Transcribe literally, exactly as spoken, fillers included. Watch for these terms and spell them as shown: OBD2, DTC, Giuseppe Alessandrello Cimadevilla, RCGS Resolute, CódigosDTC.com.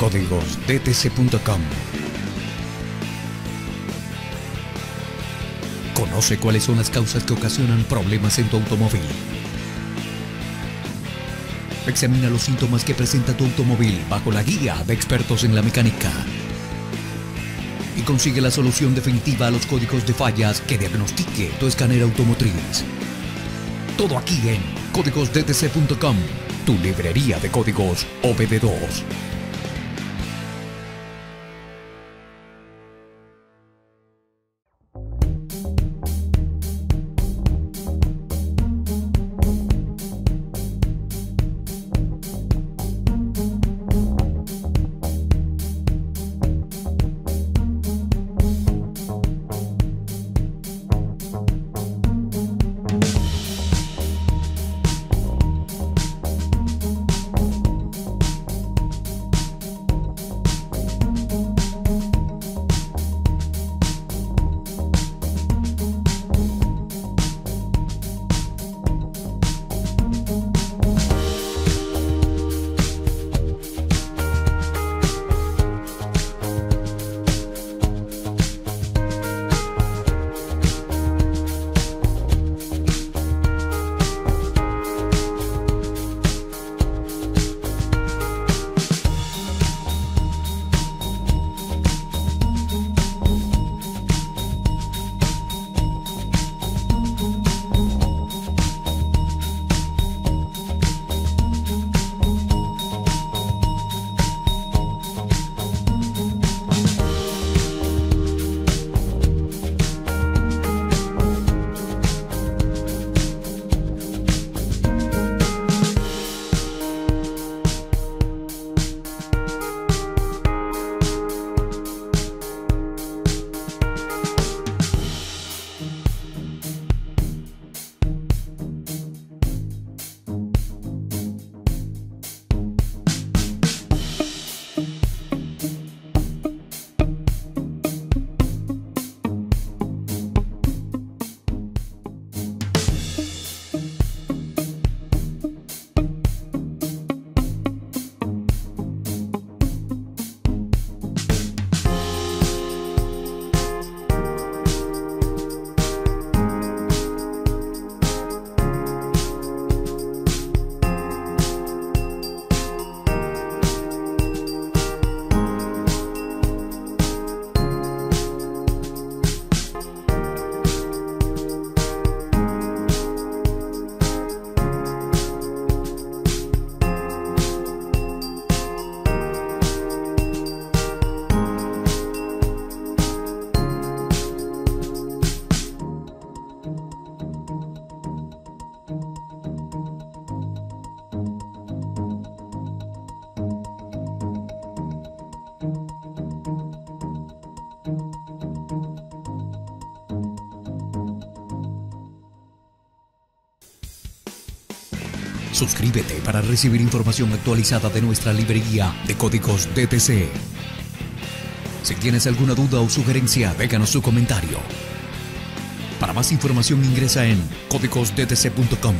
códigos D T C punto com. Conoce cuáles son las causas que ocasionan problemas en tu automóvil. Examina los síntomas que presenta tu automóvil bajo la guía de expertos en la mecánica. Y consigue la solución definitiva a los códigos de fallas que diagnostique tu escáner automotriz. Todo aquí en códigos D T C punto com, tu librería de códigos O B D dos. Suscríbete para recibir información actualizada de nuestra librería de códigos D T C. Si tienes alguna duda o sugerencia, déjanos su comentario. Para más información ingresa en códigos D T C punto com.